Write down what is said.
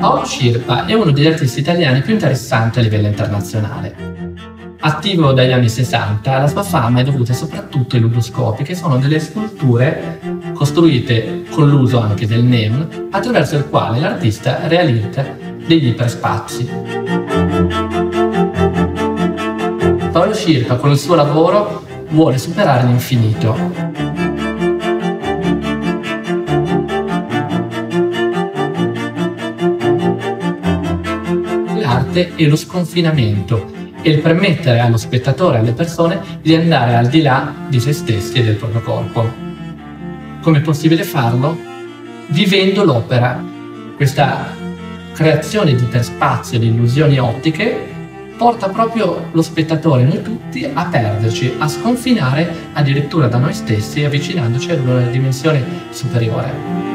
Paolo Scirpa è uno degli artisti italiani più interessanti a livello internazionale. Attivo dagli anni 60, la sua fama è dovuta soprattutto ai ludoscopi, che sono delle sculture costruite con l'uso anche del neon, attraverso il quale l'artista realizza degli iperspazi. Paolo Scirpa con il suo lavoro vuole superare l'infinito. L'arte è lo sconfinamento e il permettere allo spettatore e alle persone di andare al di là di se stessi e del proprio corpo. Come è possibile farlo? Vivendo l'opera. Questa creazione di iperspazio e di illusioni ottiche porta proprio lo spettatore, noi tutti, a perderci, a sconfinare addirittura da noi stessi, avvicinandoci ad una dimensione superiore.